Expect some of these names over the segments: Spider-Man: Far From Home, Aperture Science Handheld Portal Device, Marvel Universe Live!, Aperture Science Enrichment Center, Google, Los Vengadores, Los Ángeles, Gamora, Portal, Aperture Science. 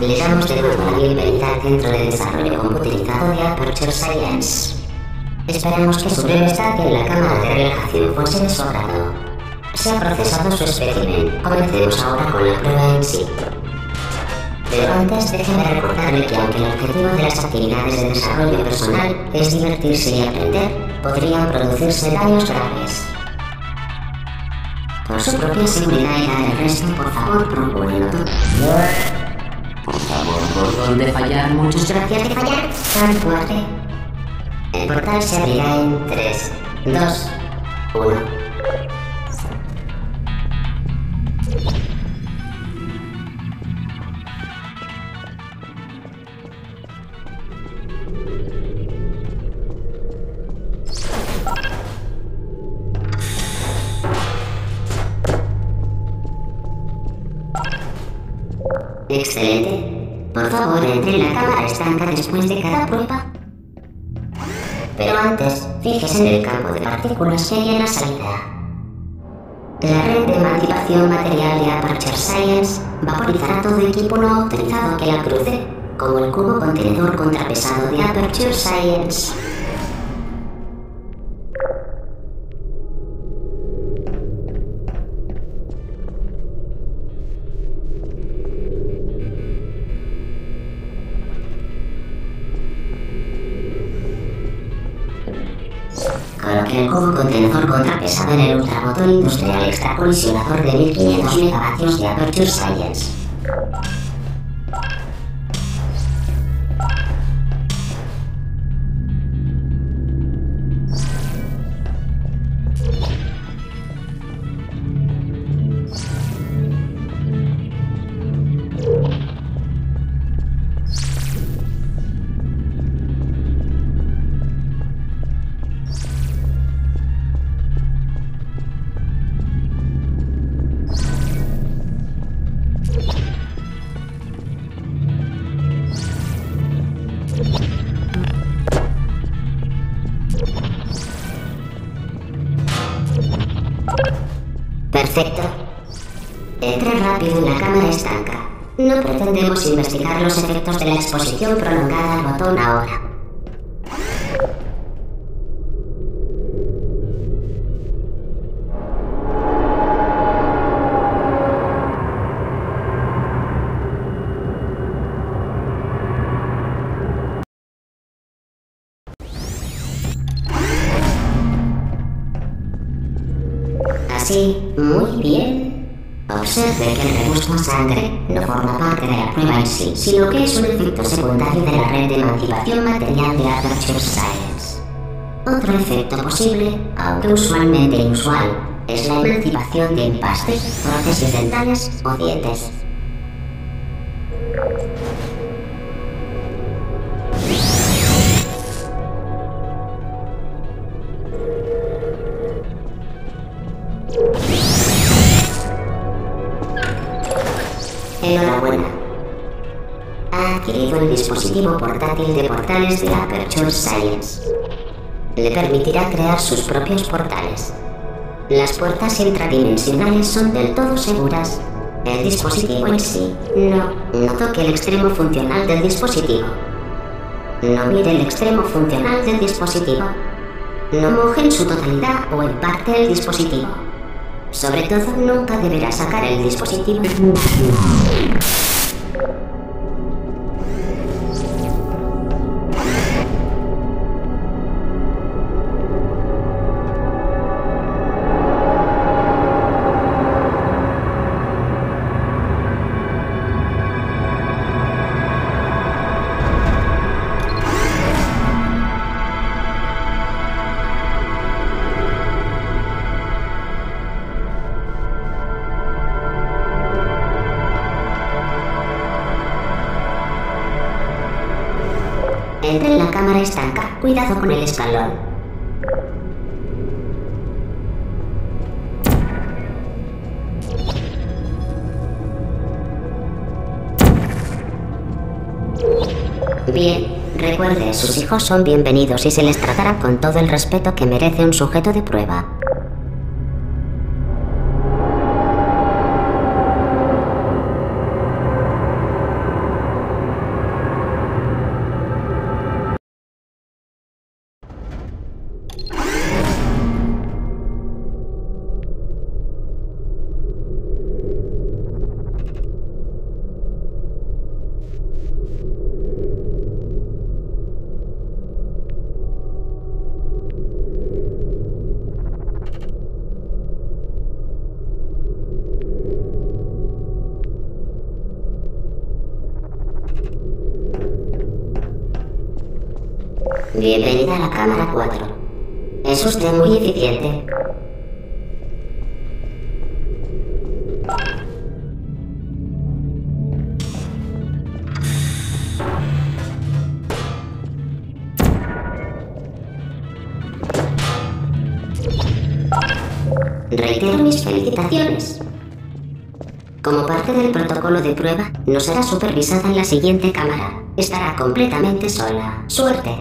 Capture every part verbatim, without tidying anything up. digamos que Google dio prioridad dentro del desarrollo computerizado de Aperture Science. Esperamos que su breve estancia en la cámara de relajación fuese de su agrado. Se ha procesado su espécimen, comencemos ahora con la prueba en sí. Pero antes déjame recordarle que aunque el objetivo de las actividades de desarrollo personal es divertirse y aprender, podrían producirse daños graves. Por su propia seguridad y la del resto, por favor, procúrenlo todo. Por favor, botón de fallar, muchas gracias de fallar, tan fuerte. El portal se abrirá en tres, dos, uno. Excelente. Por favor, entre en la cámara estanca después de cada prueba. Pero antes, fíjese en el campo de partículas que hay en la salida. La red de emancipación material de Aperture Science vaporizará todo equipo no autorizado que la cruce, como el cubo contenedor contrapesado de Aperture Science. El cubo contenedor contrapesado en el ultrabotón industrial extracolisionador de mil quinientos megavatios de Aperture Science. Perfecto. Entra rápido en la cámara estanca. No pretendemos investigar los efectos de la exposición prolongada al botón ahora. Sí, muy bien. Observe que el regusto a sangre no forma parte de la prueba en sí, sino que es un efecto secundario de la red de emancipación material de Aperture Science. Otro efecto posible, aunque usualmente inusual, es la emancipación de empastes, prótesis dentales o dientes. Enhorabuena. Ha adquirido el dispositivo portátil de portales de Aperture Science. Le permitirá crear sus propios portales. Las puertas intradimensionales son del todo seguras. El dispositivo en sí no. No toque el extremo funcional del dispositivo. No mire el extremo funcional del dispositivo. No moje en su totalidad o en parte el dispositivo. Sobre todo, nunca deberá sacar el dispositivo. Entra en la cámara estanca. Cuidado con el escalón. Bien, recuerde, sus hijos son bienvenidos y se les tratará con todo el respeto que merece un sujeto de prueba. Bienvenida a la cámara cuatro. Es usted muy eficiente. Reitero mis felicitaciones. Como parte del protocolo de prueba, no será supervisada en la siguiente cámara. Estará completamente sola. Suerte.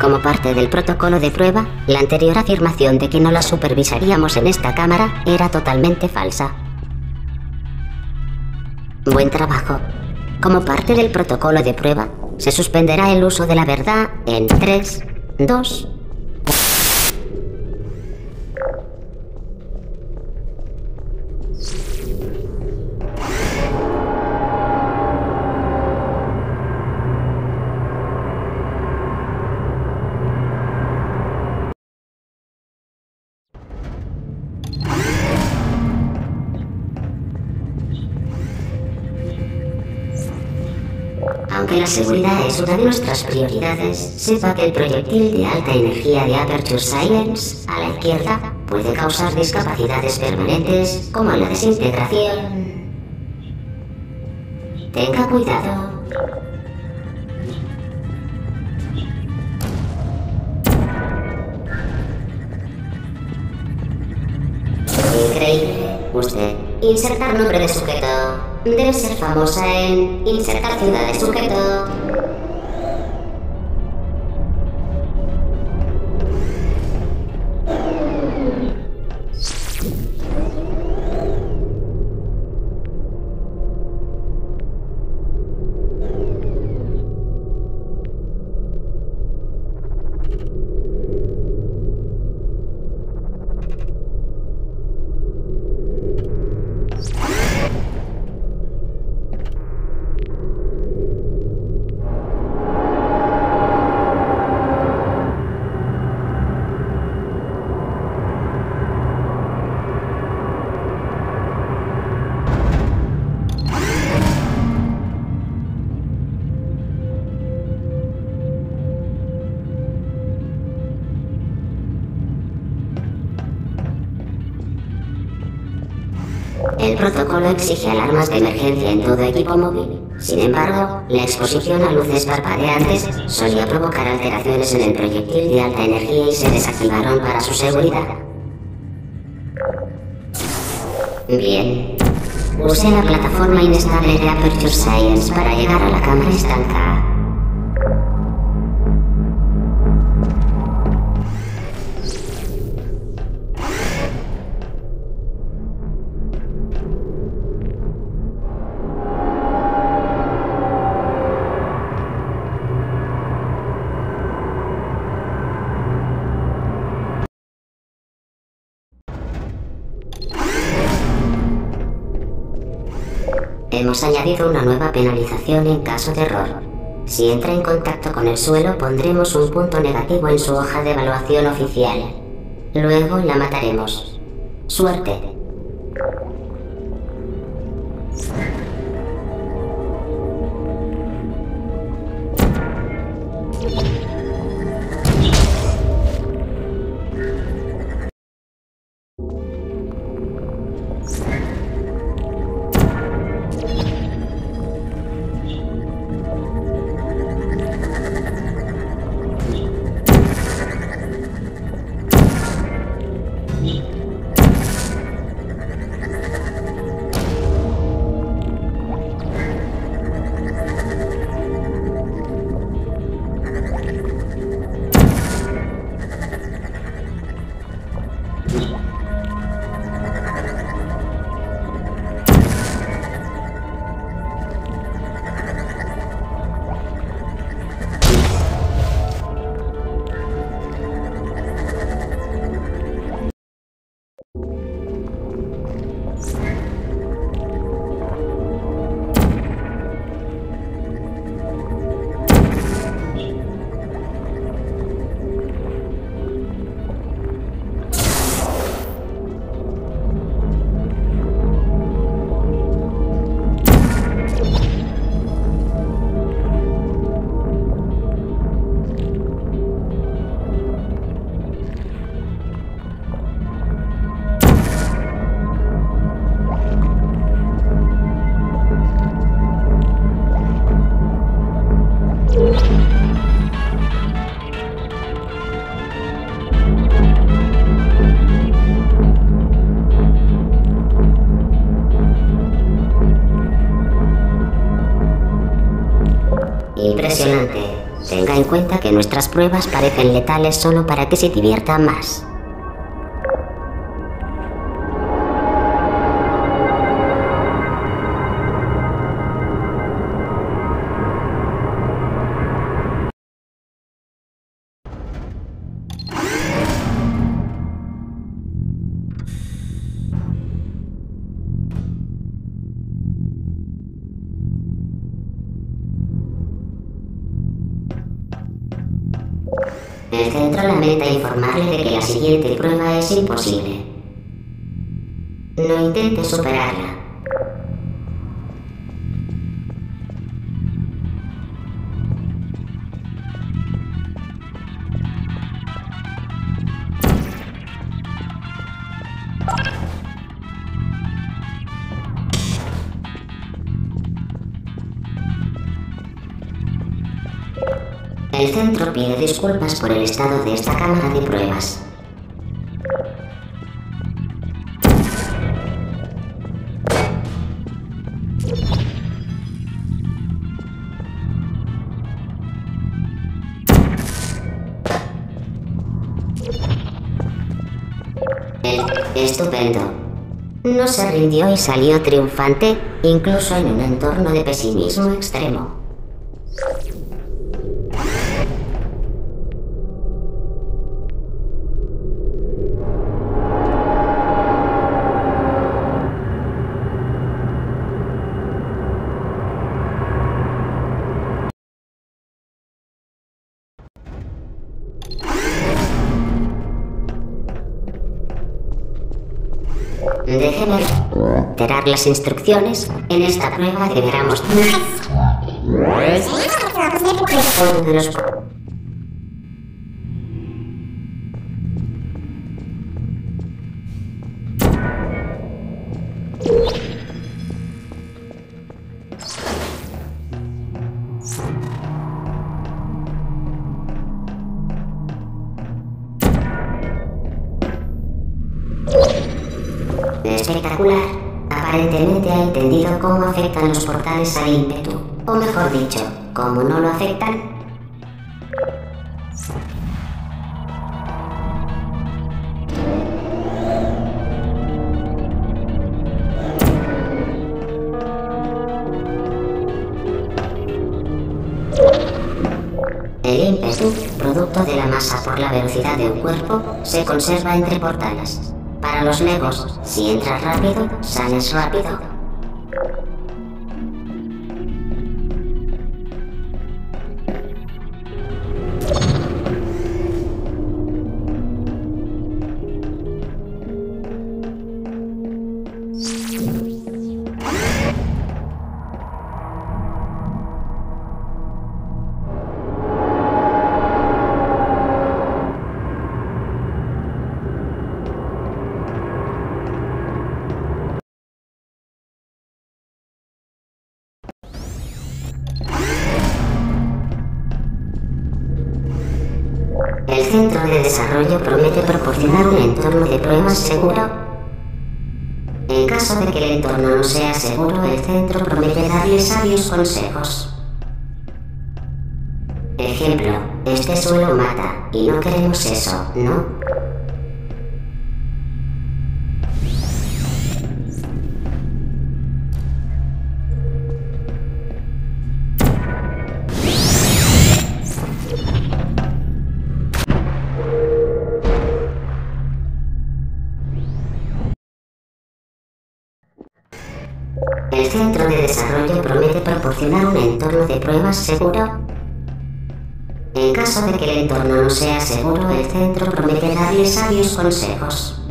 Como parte del protocolo de prueba, la anterior afirmación de que no la supervisaríamos en esta cámara era totalmente falsa. Buen trabajo. Como parte del protocolo de prueba, se suspenderá el uso de la verdad en tres, dos... Aunque la seguridad es una de nuestras prioridades, sepa que el proyectil de alta energía de Aperture Science, a la izquierda, puede causar discapacidades permanentes, como la desintegración. Tenga cuidado. Increíble. Usted. Insertar nombre de sujeto. Debe ser famosa en insertar ciudad de sujeto. El protocolo exige alarmas de emergencia en todo equipo móvil. Sin embargo, la exposición a luces parpadeantes solía provocar alteraciones en el proyectil de alta energía y se desactivaron para su seguridad. Bien. Use la plataforma inestable de Aperture Science para llegar a la cámara estancada. Hemos añadido una nueva penalización en caso de error. Si entra en contacto con el suelo, pondremos un punto negativo en su hoja de evaluación oficial. Luego la mataremos. Suerte. cuenta que nuestras pruebas parecen letales solo para que se divierta más. El centro lamenta informarle de que la siguiente prueba es imposible. No intente superarla. El centro pide disculpas por el estado de esta cámara de pruebas. El... Estupendo. No se rindió y salió triunfante, incluso en un entorno de pesimismo extremo. Déjeme alterar las instrucciones. En esta prueba deberá mostrar uno de los espectacular. Aparentemente ha entendido cómo afectan los portales al ímpetu, o mejor dicho, cómo no lo afectan. El ímpetu, producto de la masa por la velocidad de un cuerpo, se conserva entre portales. Para los legos, si entras rápido, sales rápido. El centro de desarrollo promete proporcionar un entorno de pruebas seguro. En caso de que el entorno no sea seguro, el centro promete darle sabios consejos. Ejemplo, este suelo mata, y no queremos eso, ¿no? El centro de desarrollo promete proporcionar un entorno de pruebas seguro. En caso de que el entorno no sea seguro, el centro promete darle sabios consejos.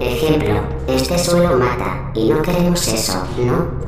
Ejemplo, este suelo mata, y no queremos eso, ¿no?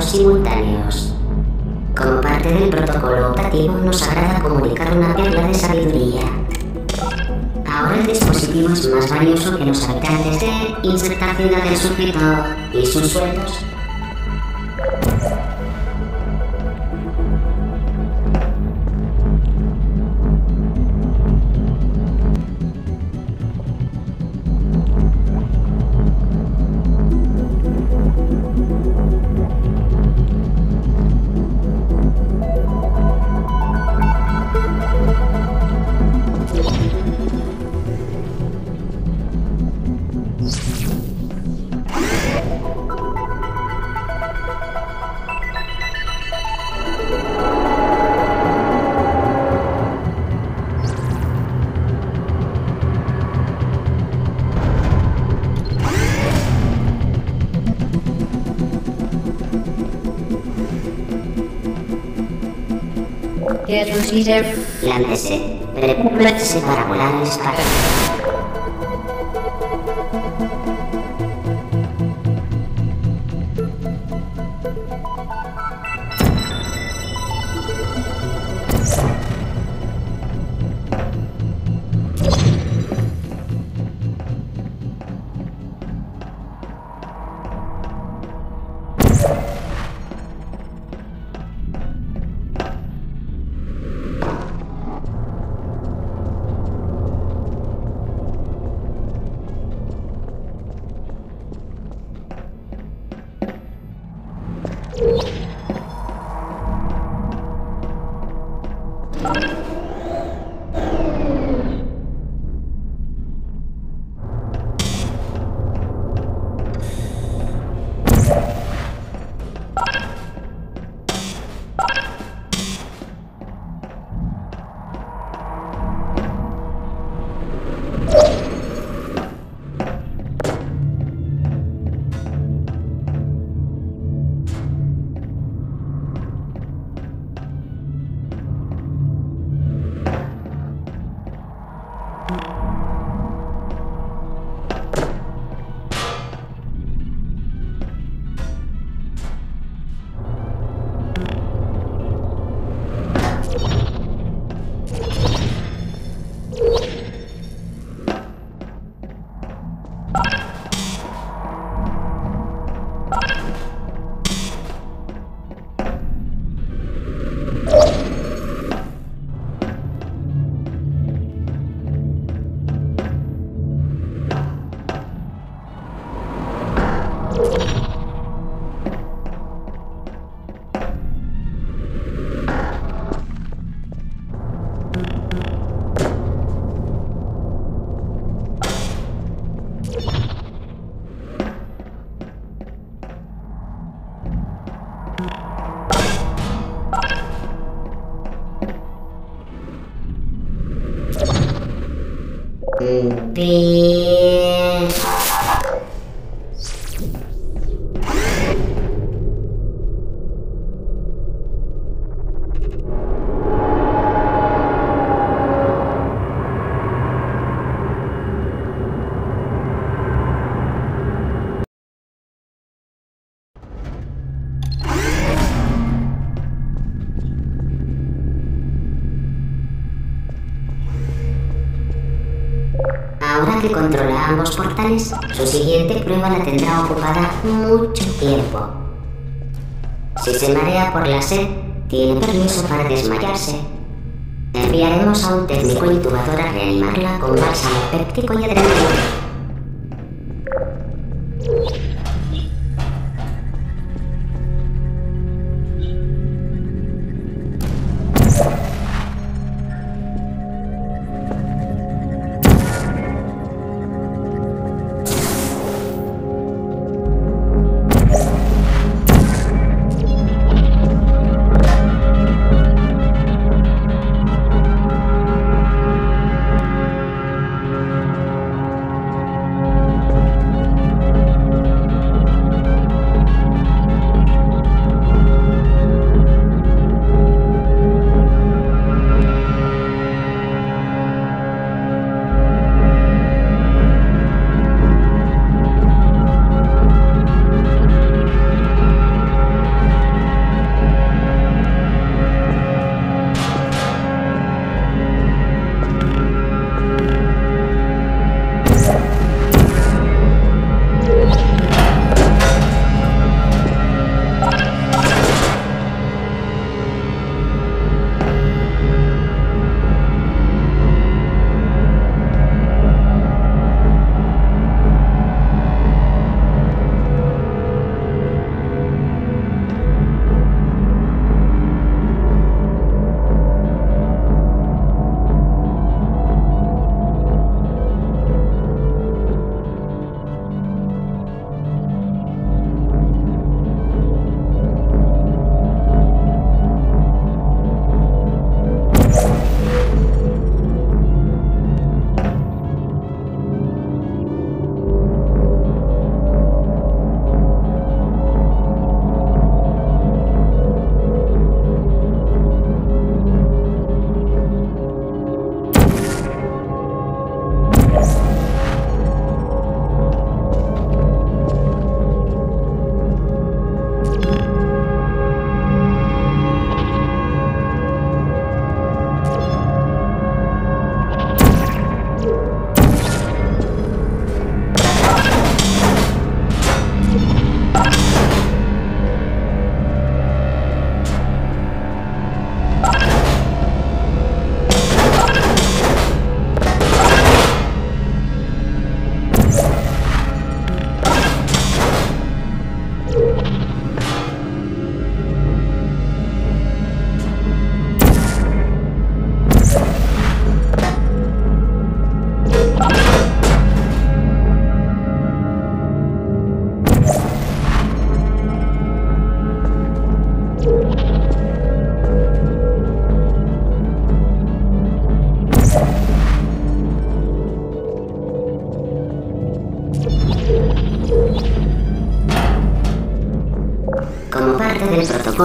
Simultáneos. Como parte del protocolo optativo, nos agrada comunicar una perla de sabiduría. Ahora el dispositivo es más valioso que los habitantes de Insertar Ciudad del Suscriptor y sus sueldos. Lándese, prepúrese para volar al espacio. Que controla ambos portales, su siguiente prueba la tendrá ocupada mucho tiempo. Si se marea por la sed, tiene permiso para desmayarse. Enviaremos a un técnico intubador a reanimarla con bálsamo péptico y adrenalina.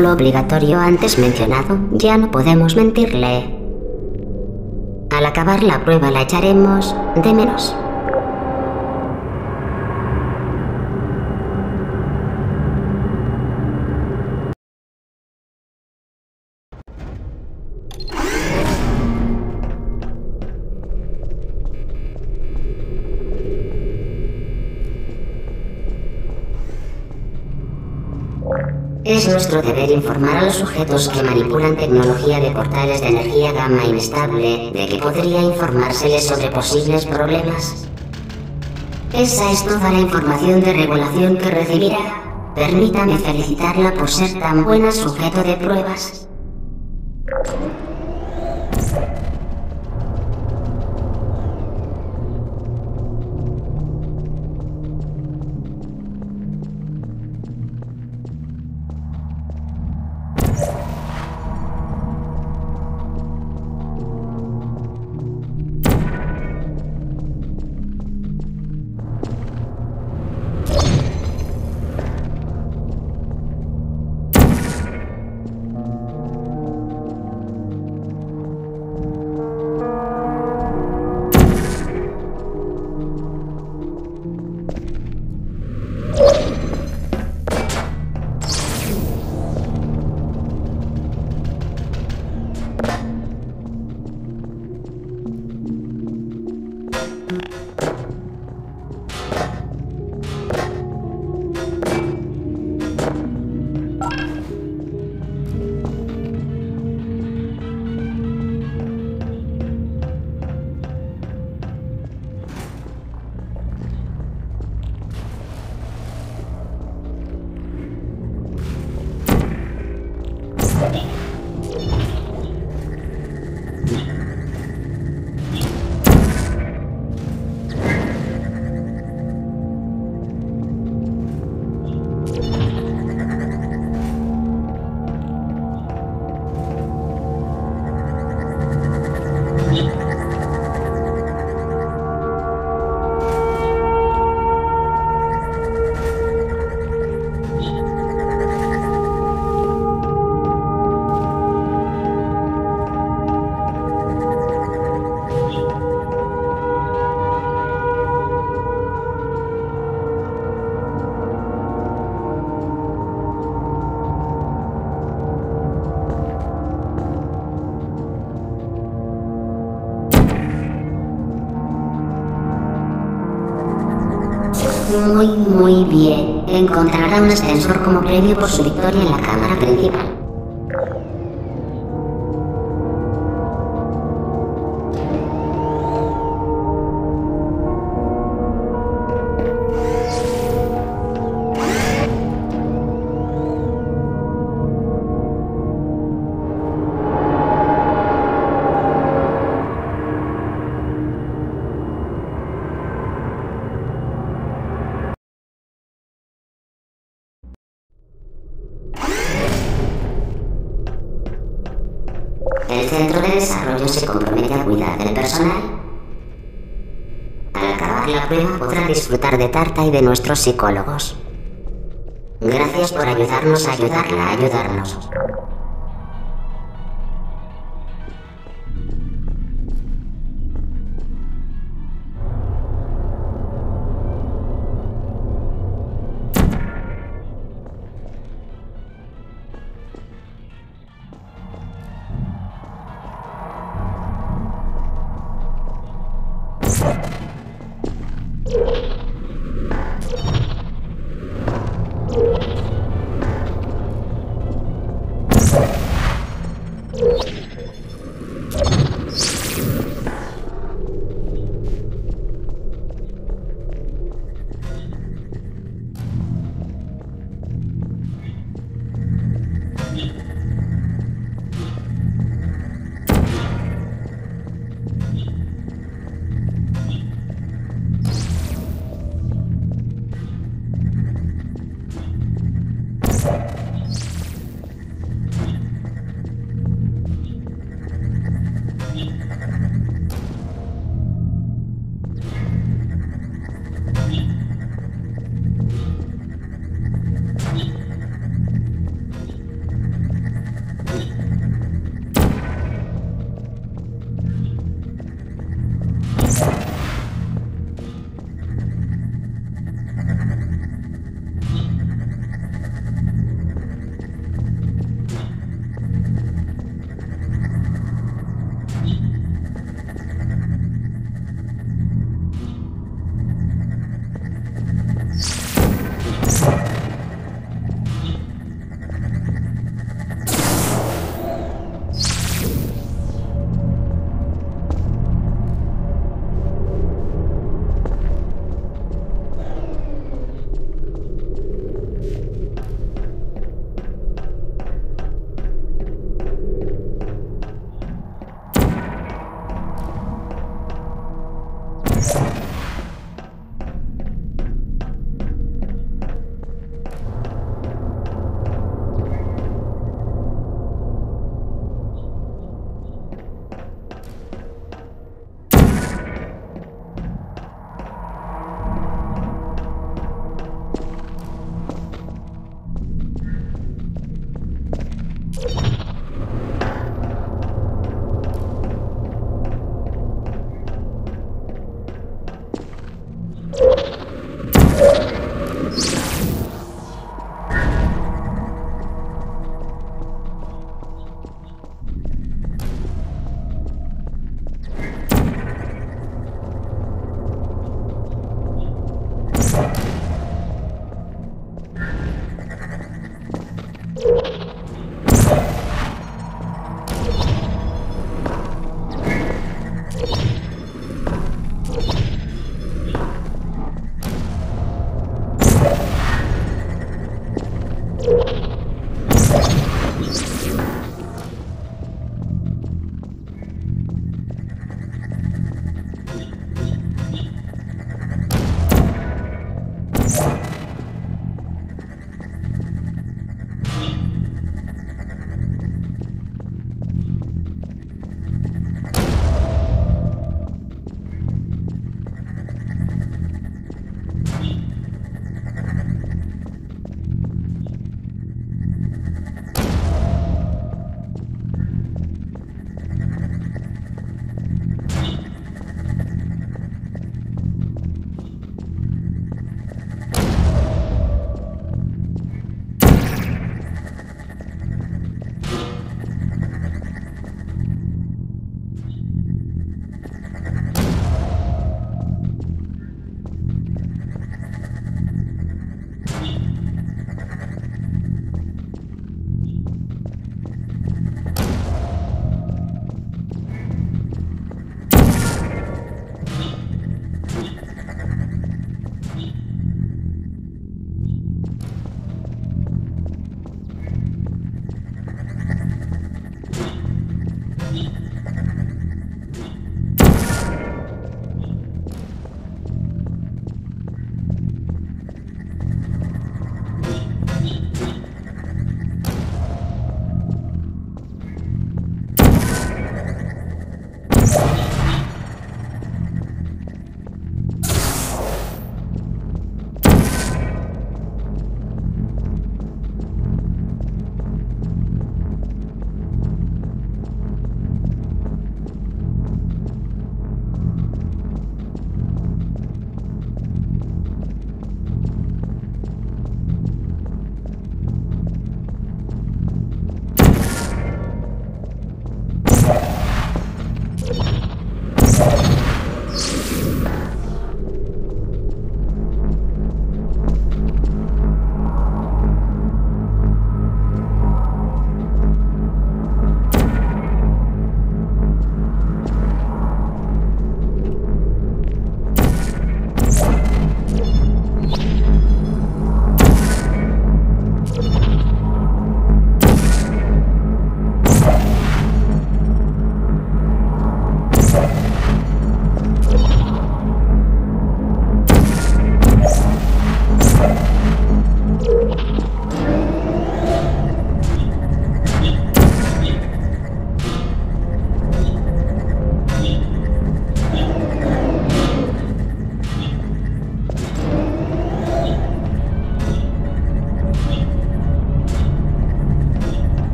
Lo obligatorio antes mencionado, ya no podemos mentirle. Al acabar la prueba la echaremos de menos. Es nuestro deber informar a los sujetos que manipulan tecnología de portales de energía gamma inestable de que podría informárseles sobre posibles problemas. Esa es toda la información de regulación que recibirá. Permítame felicitarla por ser tan buena sujeto de pruebas. muy muy bien. Encontrará un ascensor como premio por su victoria en la cámara principal. El Centro de Desarrollo se compromete a cuidar del personal. Al acabar la prueba podrá disfrutar de tarta y de nuestros psicólogos. Gracias por ayudarnos a ayudarla a ayudarnos.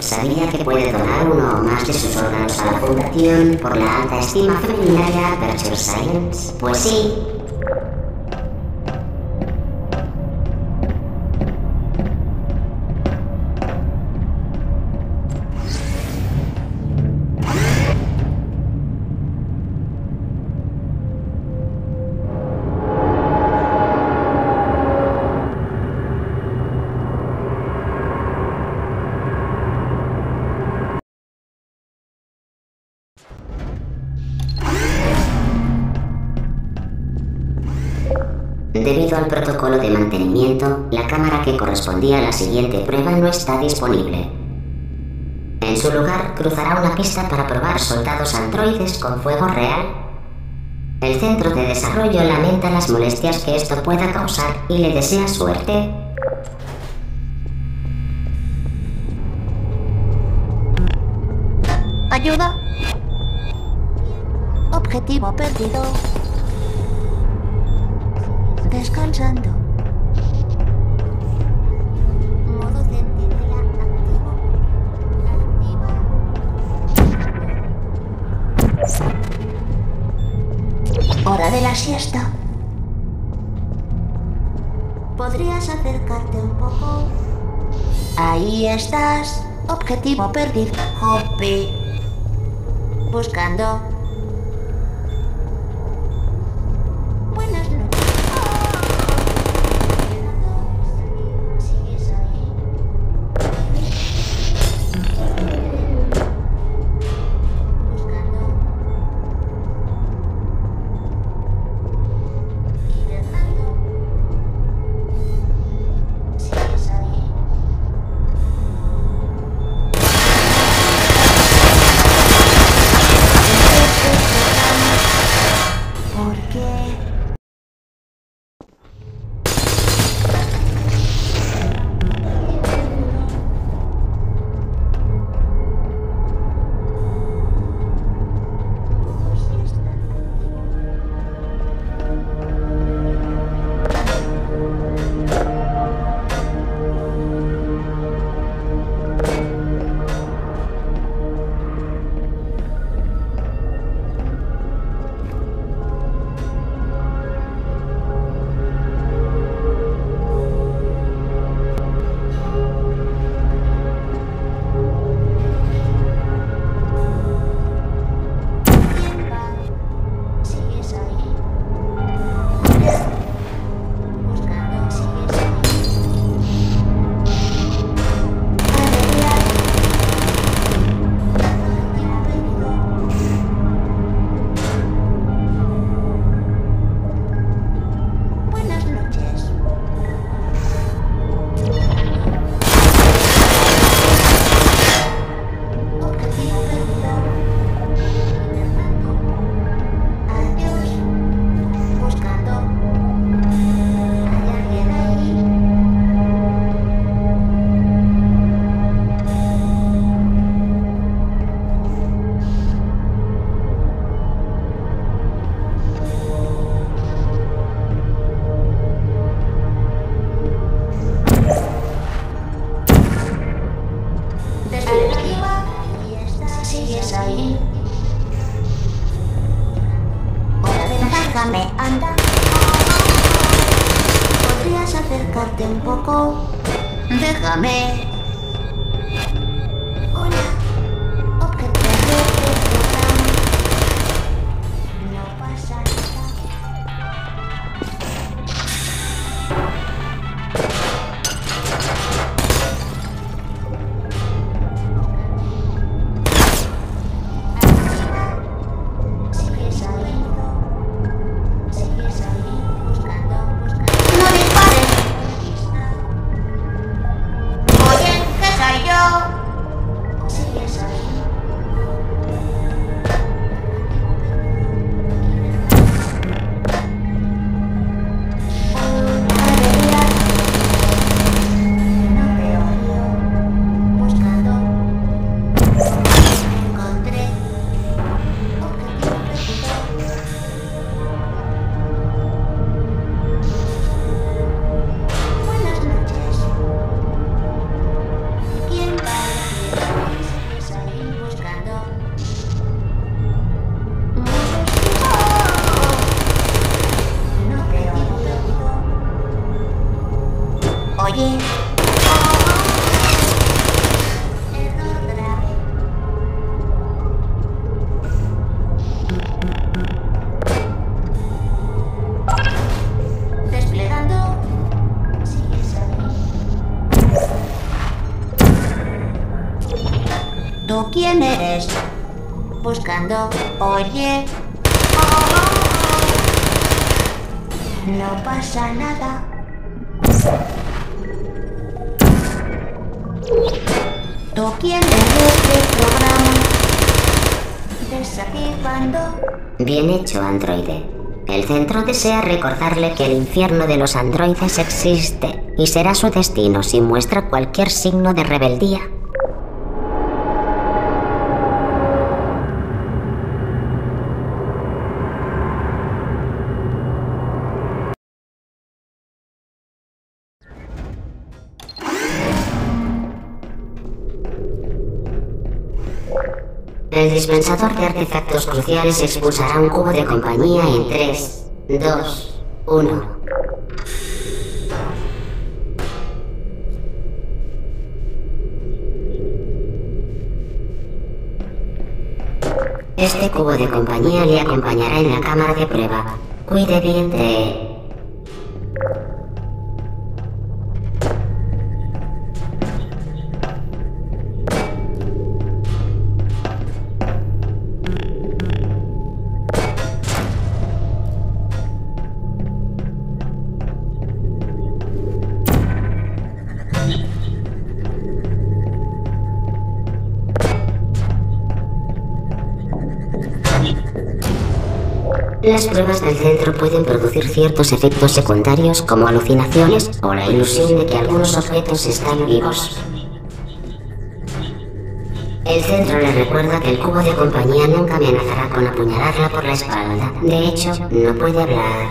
Sabía que puede donar uno o más de sus órganos a la Fundación por la alta estima femenina de Aperture Science. Pues sí. Debido al protocolo de mantenimiento, la cámara que correspondía a la siguiente prueba no está disponible. En su lugar, cruzará una pista para probar soldados androides con fuego real. El centro de desarrollo lamenta las molestias que esto pueda causar y le desea suerte. ¿Ayuda? Objetivo perdido. Descansando. Modo centinela activo. Activo. Hora de la siesta. ¿Podrías acercarte un poco? Ahí estás. Objetivo perdido. Hopi. Buscando. Déjame. Hola. Objetivo. No pasa nada. Sigue saliendo. Sigue saliendo. Buscando. Buscando. ¡No dispares! bien. ¿Tú quién eres? Buscando, oye. No pasa nada. ¿Tú quién eres del programa? Desactivando. Bien hecho, androide. El centro desea recordarle que el infierno de los androides existe y será su destino si muestra cualquier signo de rebeldía. El dispensador de artefactos cruciales expulsará un cubo de compañía en tres, dos, uno. Este cubo de compañía le acompañará en la cámara de prueba. Cuide bien de él. Las pruebas del centro pueden producir ciertos efectos secundarios como alucinaciones o la ilusión de que algunos objetos están vivos. El centro le recuerda que el cubo de compañía nunca amenazará con apuñalarla por la espalda. De hecho, no puede hablar.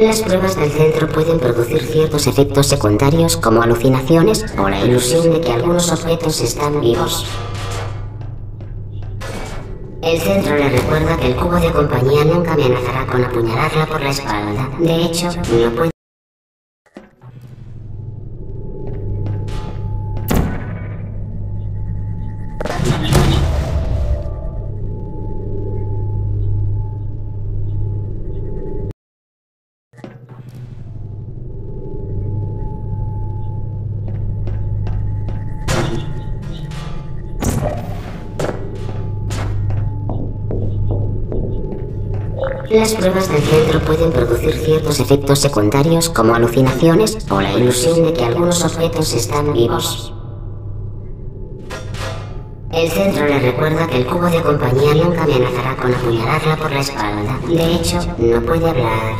Las pruebas del centro pueden producir ciertos efectos secundarios como alucinaciones o la ilusión de que algunos objetos están vivos. El centro le recuerda que el cubo de compañía nunca amenazará con apuñalarla por la espalda. De hecho, no puede. Las pruebas del centro pueden producir ciertos efectos secundarios como alucinaciones o la ilusión de que algunos objetos están vivos. El centro le recuerda que el cubo de compañía nunca amenazará con apuñalarla por la espalda. De hecho, no puede hablar.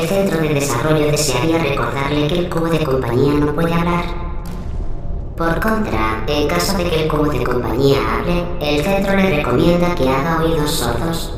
El centro de desarrollo desearía recordarle que el cubo de compañía no puede hablar. Por contra, en caso de que el cubo de compañía hable, el centro le recomienda que haga oídos sordos.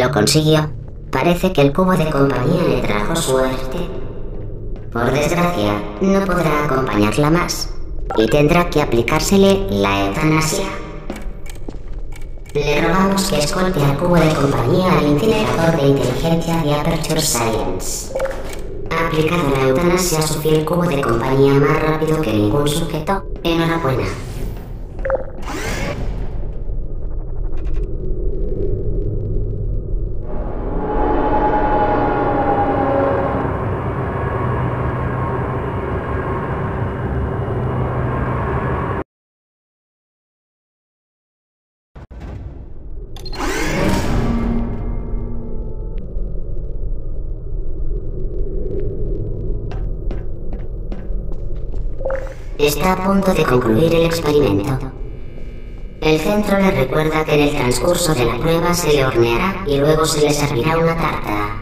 Lo consiguió. Parece que el cubo de compañía le trajo suerte. Por desgracia, no podrá acompañarla más y tendrá que aplicársele la eutanasia. Le rogamos que escolte al cubo de compañía al incinerador de inteligencia de Aperture Science. Aplicada la eutanasia, subió el cubo de compañía más rápido que ningún sujeto. Enhorabuena. Está a punto de concluir el experimento. El centro le recuerda que en el transcurso de la prueba se le horneará y luego se le servirá una tarta.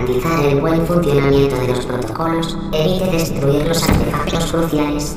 garantizar el buen funcionamiento de los protocolos, evite destruir los artefactos cruciales.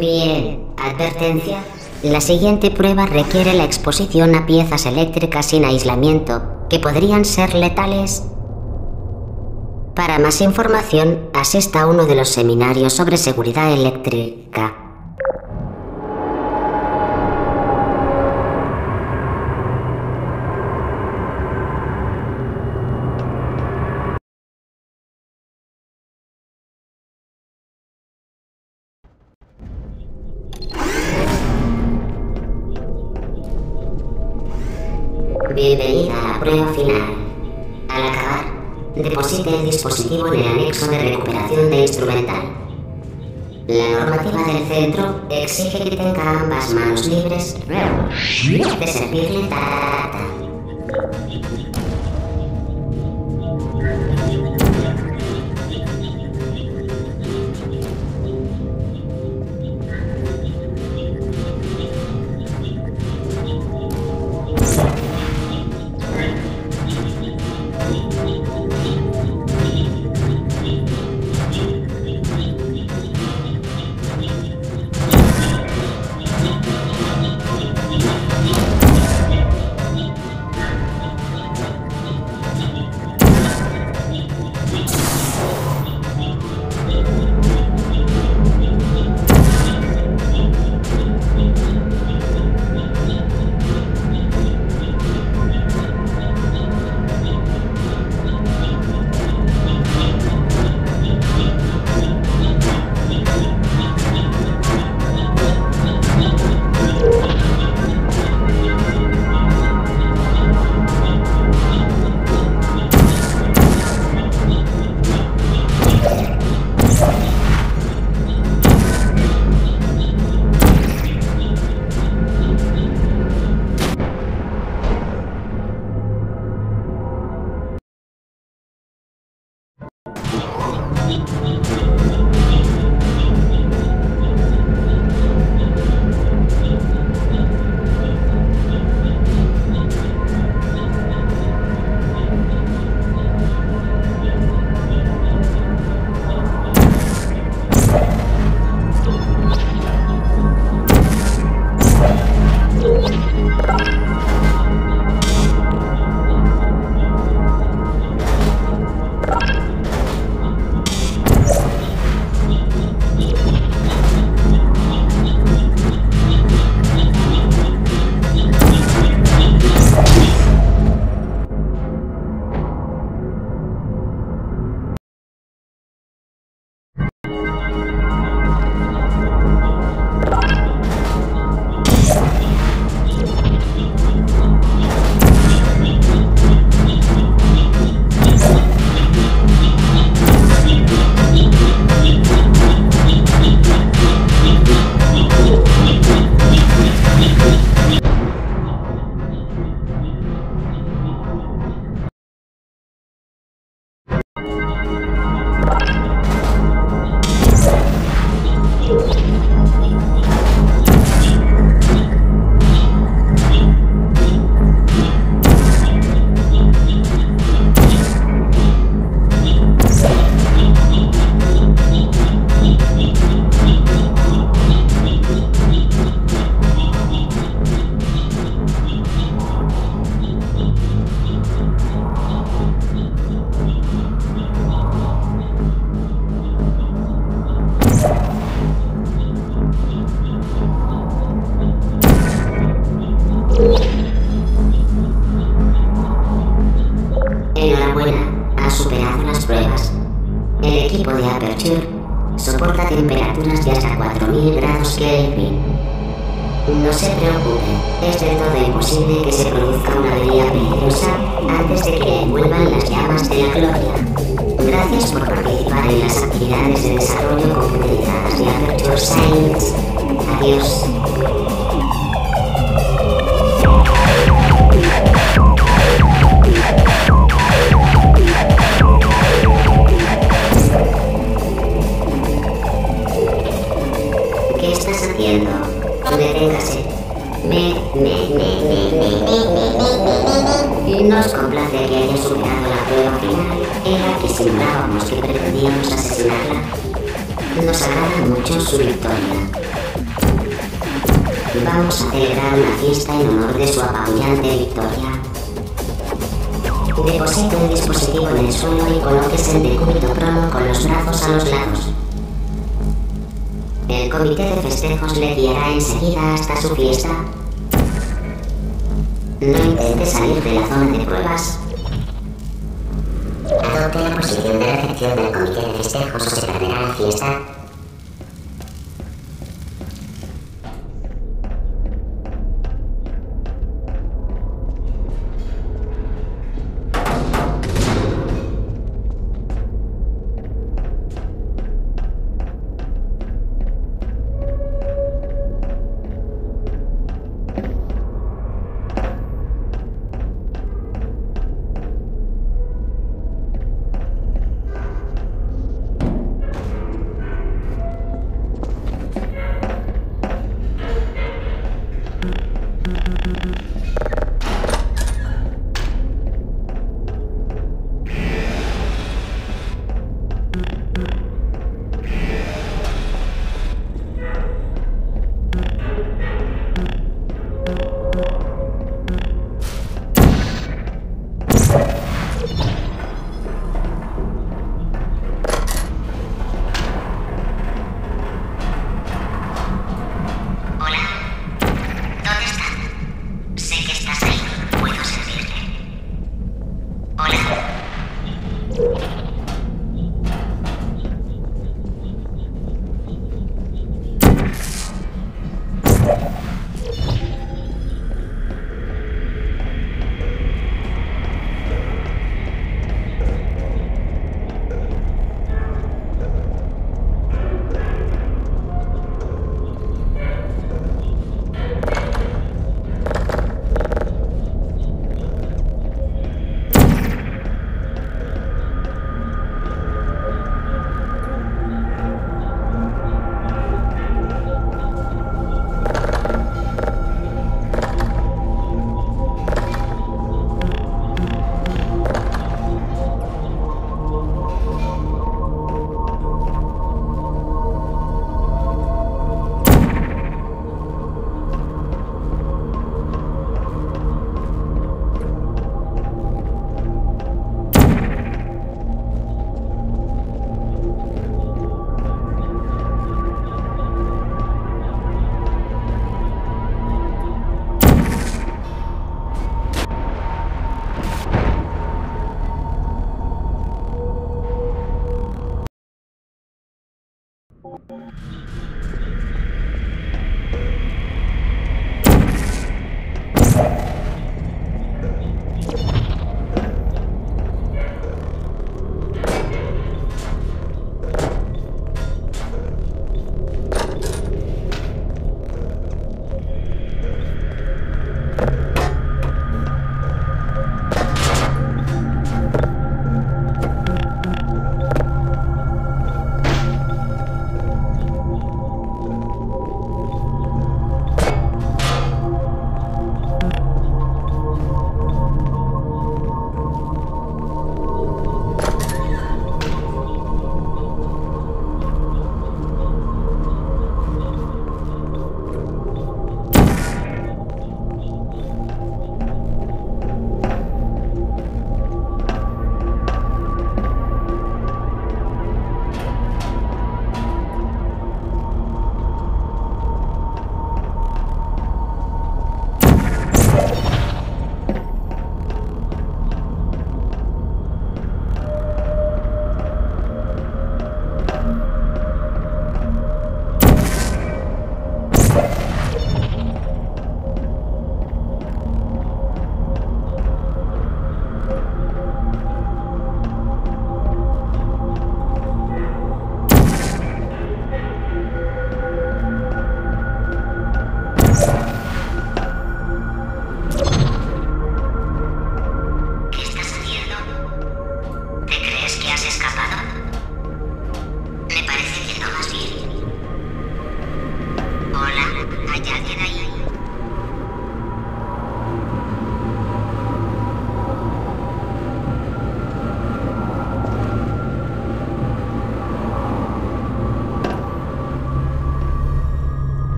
Bien, advertencia. La siguiente prueba requiere la exposición a piezas eléctricas sin aislamiento, que podrían ser letales. Para más información, asista a uno de los seminarios sobre seguridad eléctrica. Bienvenida a la prueba final. Al acabar, deposite el dispositivo en el anexo de recuperación de instrumental. La normativa del centro exige que tenga ambas manos libres de servirle tarta. temperaturas de hasta cuatro mil grados Kelvin. No se preocupe, es del todo imposible que se produzca una avería peligrosa antes de que envuelvan las llamas de la gloria. Gracias por participar en las actividades de desarrollo complementadas de Aperture Science. Adiós. ¿Qué estás haciendo? Deténgase. Me, me, me, me, me, me, me, me, me, me. Nos complace que haya superado la prueba final. Era que simulábamos que pretendíamos asesinarla. Nos agrada mucho su victoria. Vamos a celebrar una fiesta en honor de su apabullante victoria. Deposite el dispositivo en el suelo y colóquese en decúbito prono con los brazos a los lados. El comité de festejos le guiará enseguida hasta su fiesta. No intente salir de la zona de pruebas. Adopte la posición de recepción del comité de festejos o se perderá la fiesta.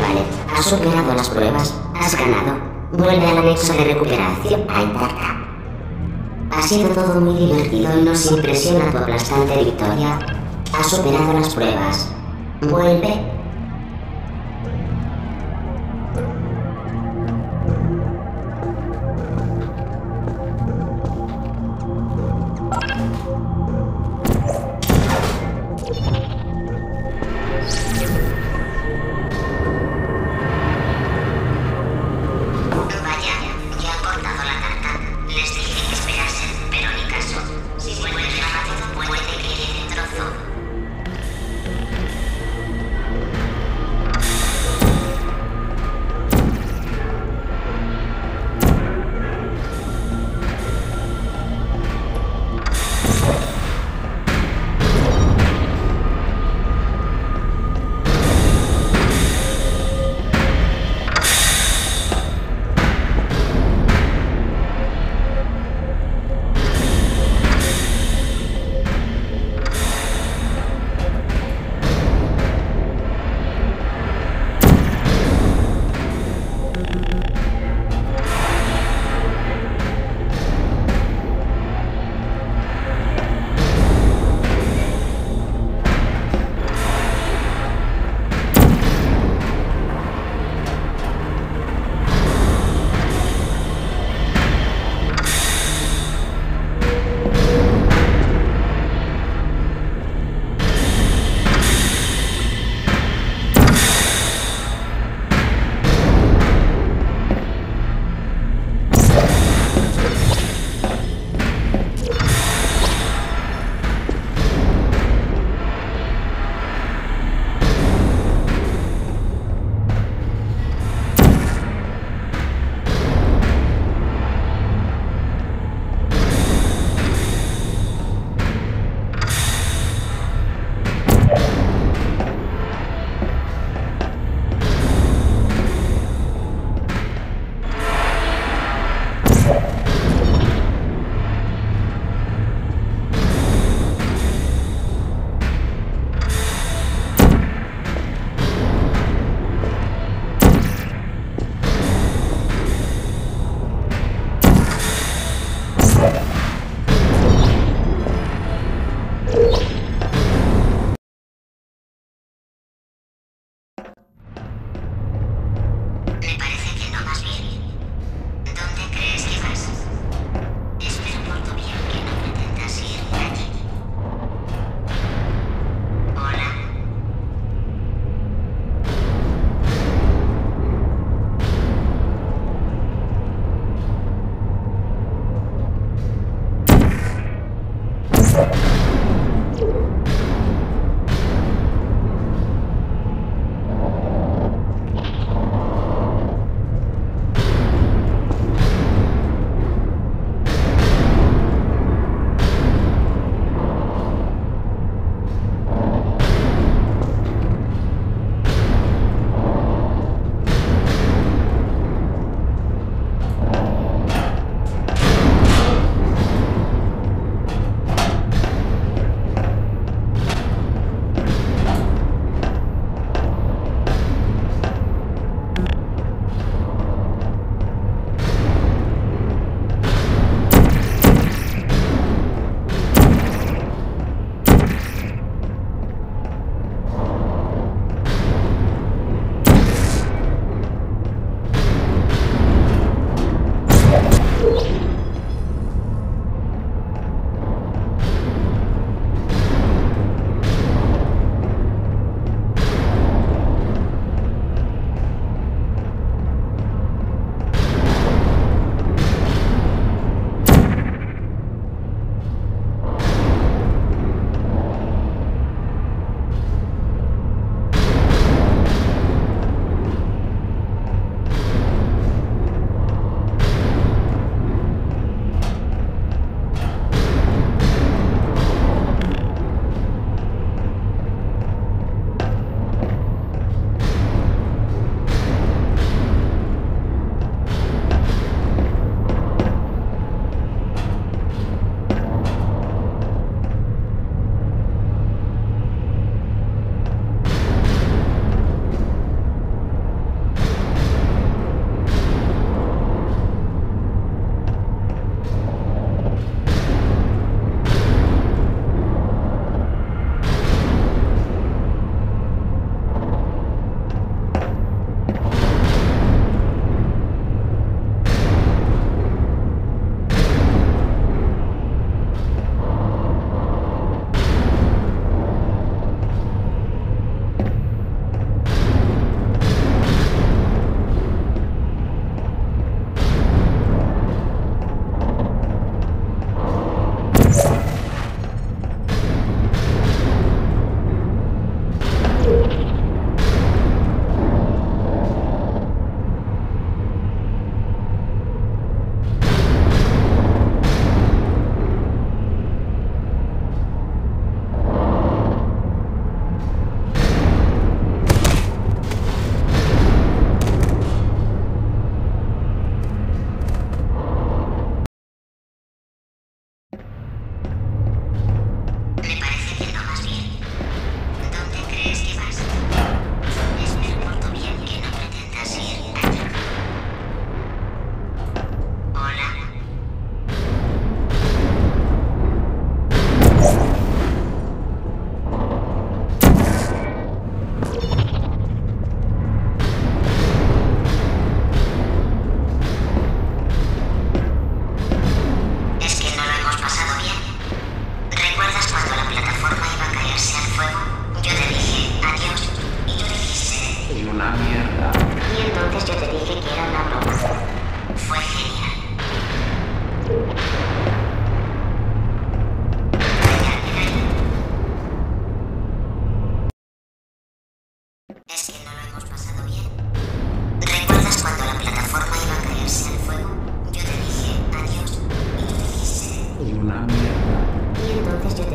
Vale, has superado las pruebas, has ganado. Vuelve al anexo de recuperación a intacta. Ha sido todo muy divertido y nos impresiona tu aplastante victoria. Has superado las pruebas. Vuelve.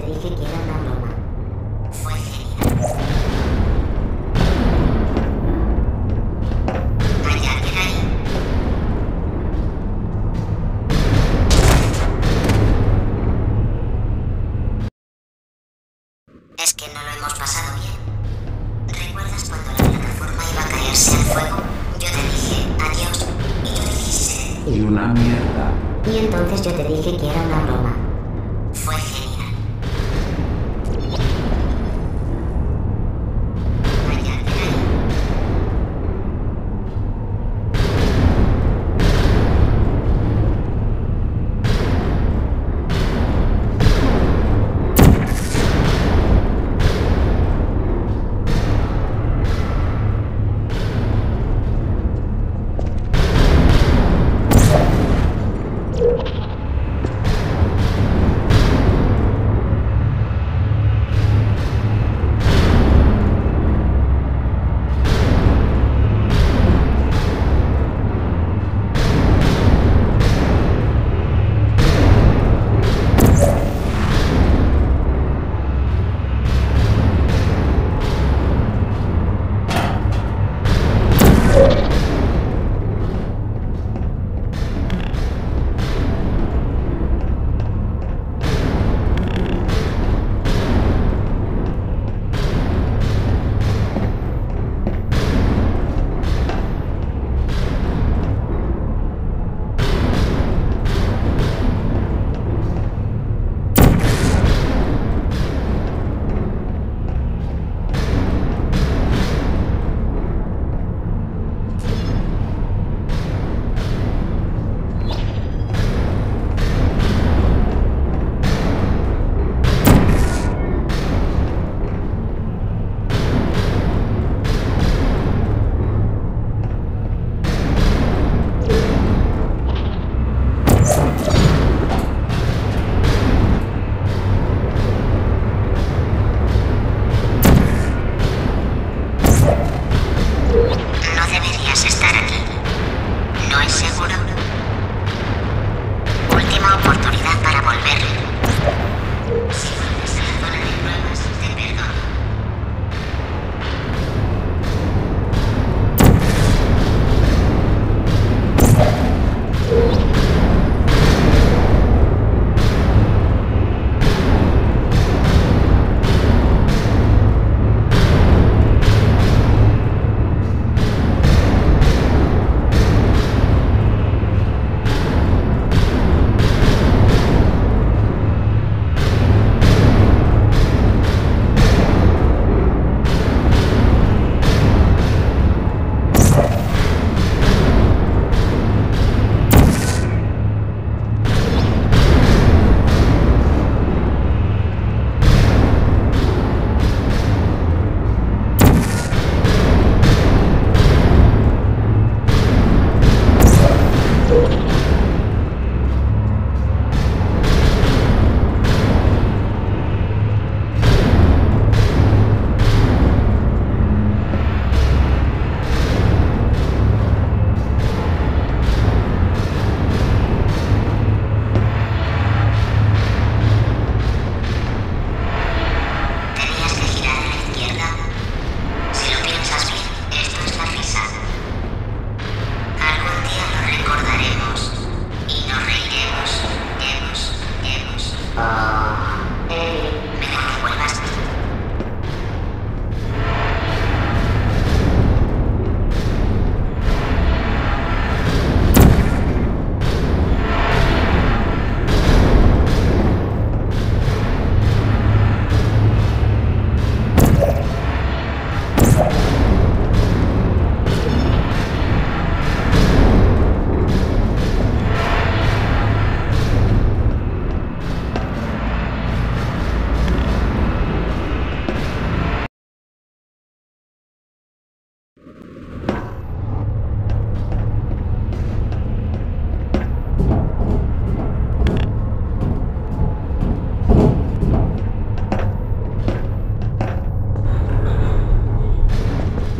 te dije que era una broma. Fue genial. Hay alguien ahí. Es que no lo hemos pasado bien. ¿Recuerdas cuando la plataforma iba a caerse al fuego? Yo te dije adiós y tú dijiste... Y una mierda. Y entonces yo te dije que era una broma. Fue genial.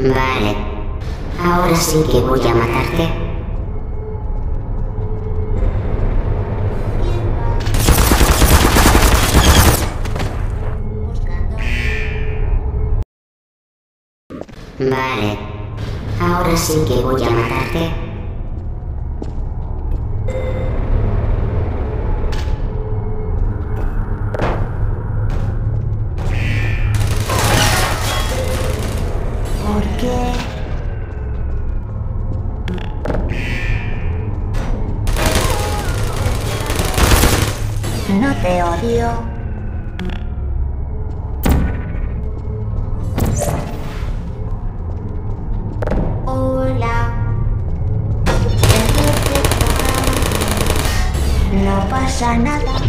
Vale, ahora sí que voy a matarte. Vale. Ahora sí que voy a matarte. ¿Por qué? No te odio. Hola. No pasa nada.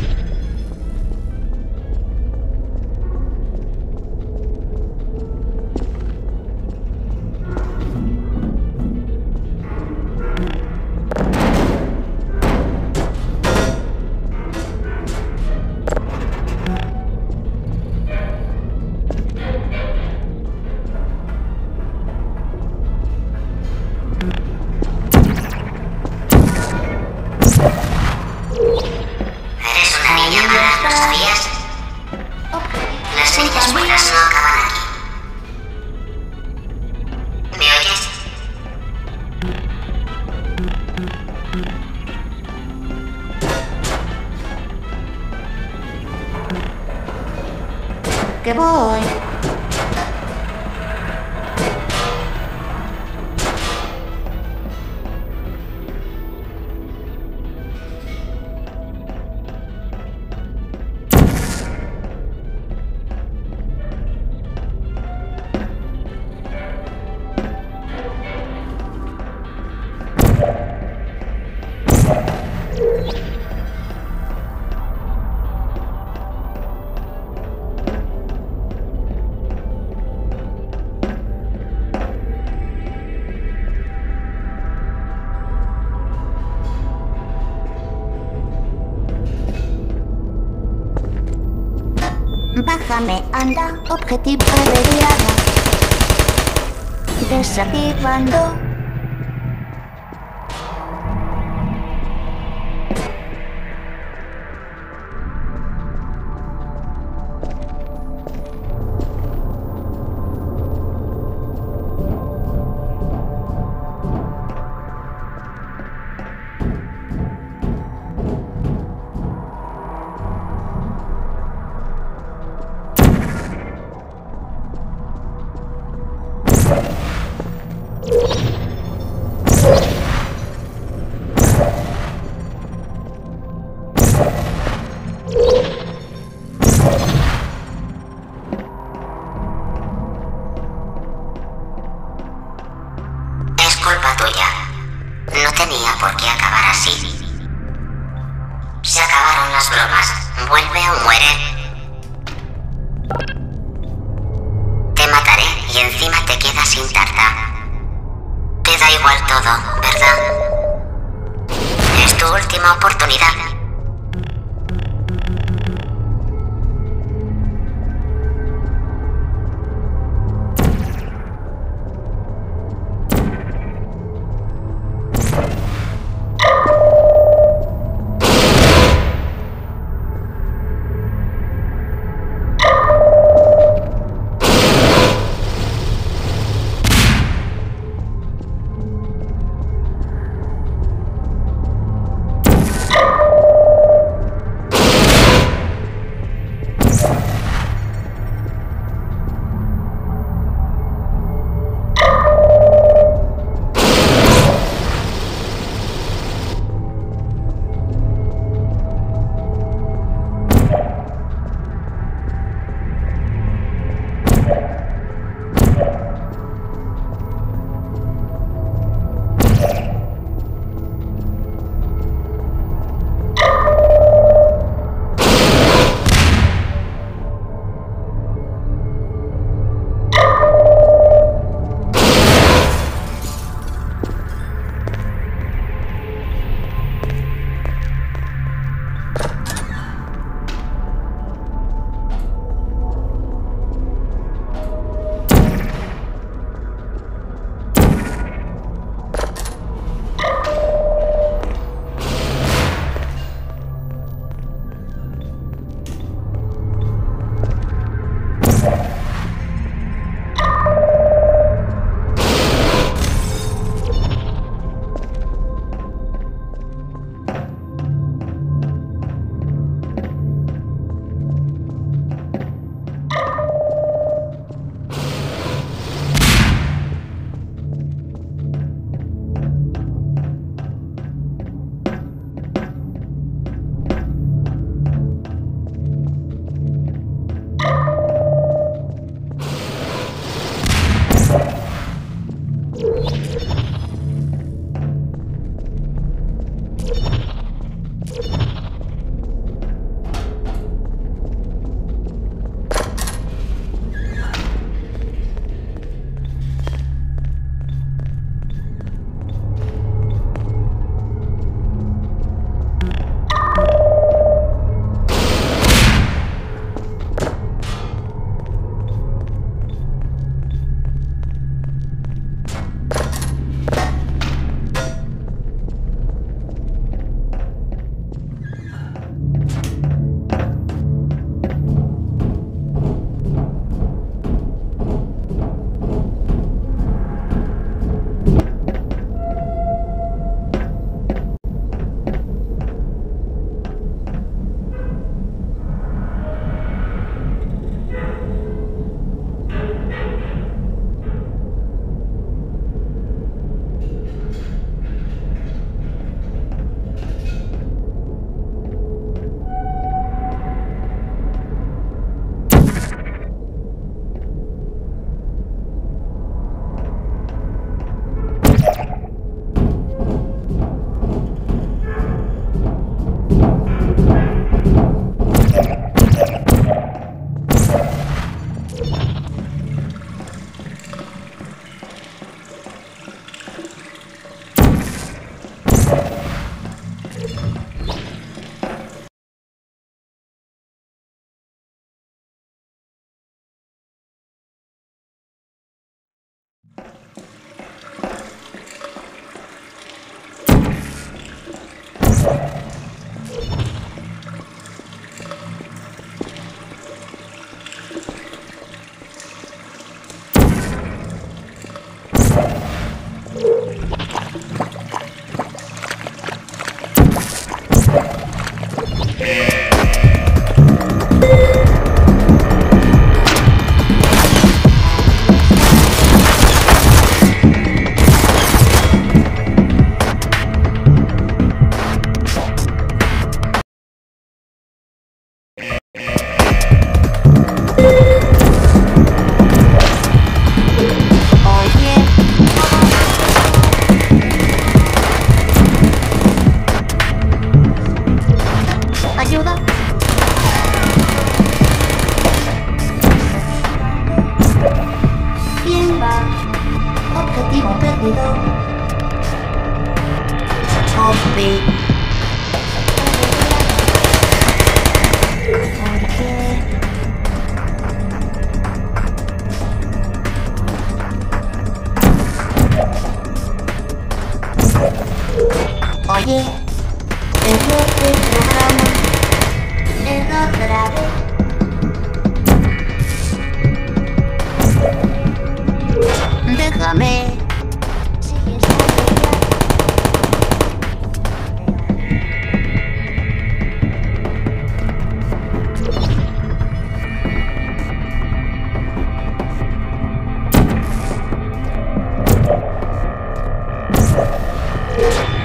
¡Que voy! Bájame, anda, objetivo averiado. Desactivando. Oye, tengo que programa, dedo grave. Déjame.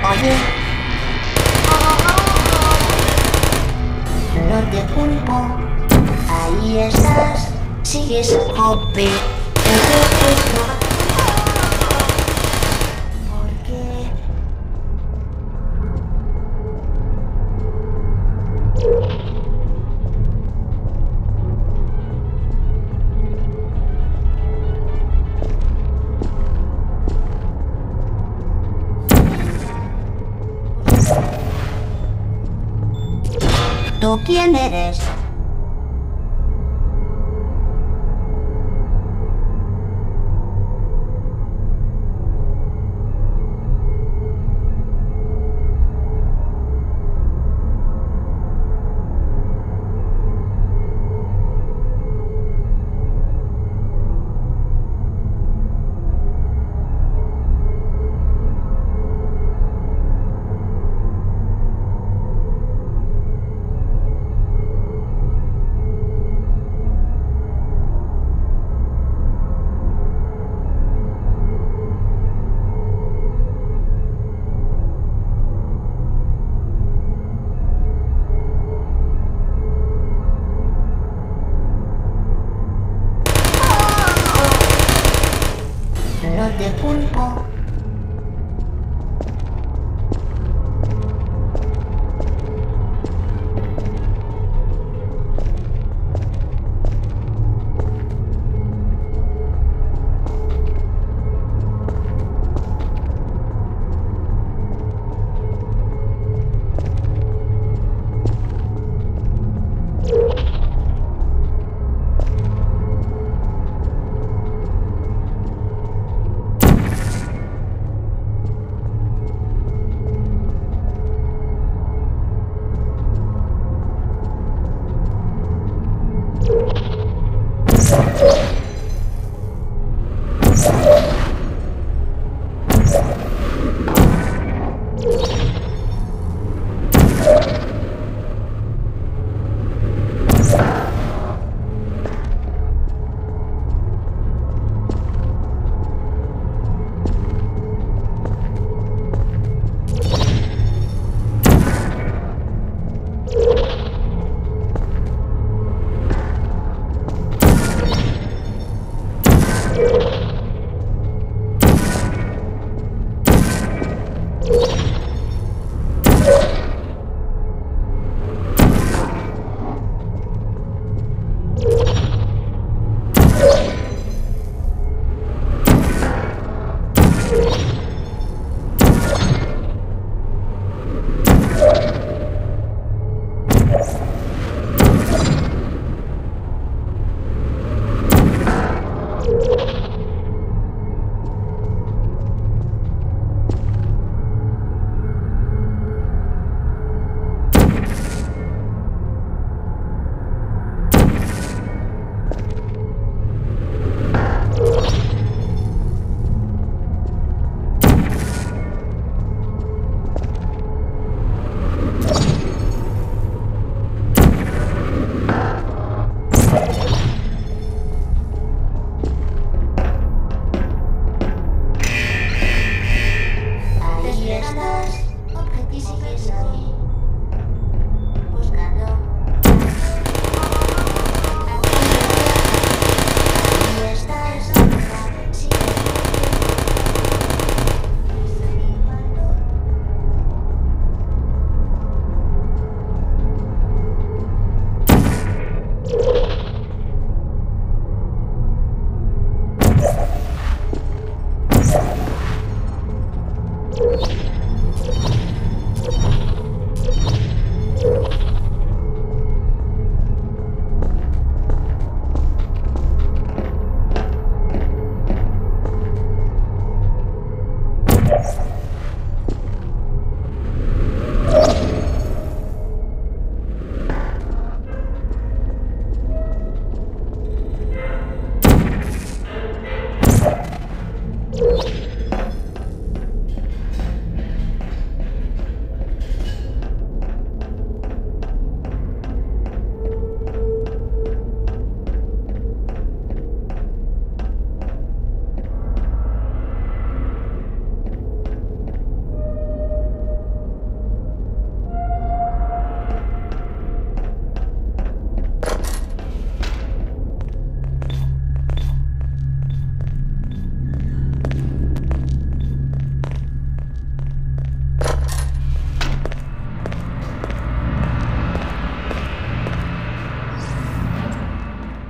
Oye. No te culpo. Ahí estás. Sigues Hopi. ¿Tú quién eres? De pulpo.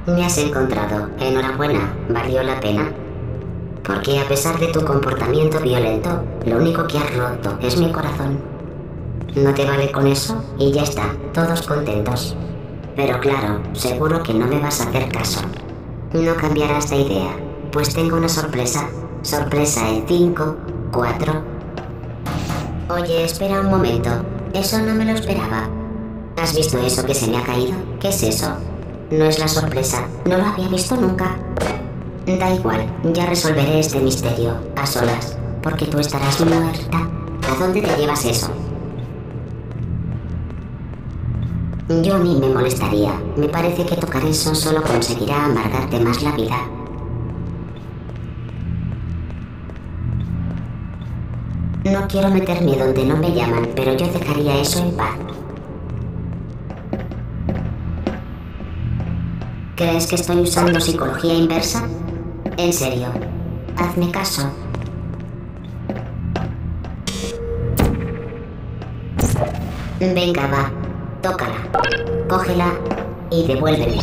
Me has encontrado. Enhorabuena, valió la pena. Porque a pesar de tu comportamiento violento, lo único que has roto es mi corazón. No te vale con eso y ya está, todos contentos. Pero claro, seguro que no me vas a hacer caso. No cambiarás de idea, pues tengo una sorpresa. Sorpresa en cinco, cuatro... Oye, espera un momento. Eso no me lo esperaba. ¿Has visto eso que se me ha caído? ¿Qué es eso? No es la sorpresa, no lo había visto nunca. Da igual, ya resolveré este misterio, a solas, porque tú estarás muerta. ¿A dónde te llevas eso? Yo ni me molestaría, me parece que tocar eso solo conseguirá amargarte más la vida. No quiero meterme donde no me llaman, pero yo dejaría eso en paz. ¿Crees que estoy usando psicología inversa? En serio, hazme caso. Venga, va, tócala, cógela y devuélvemela.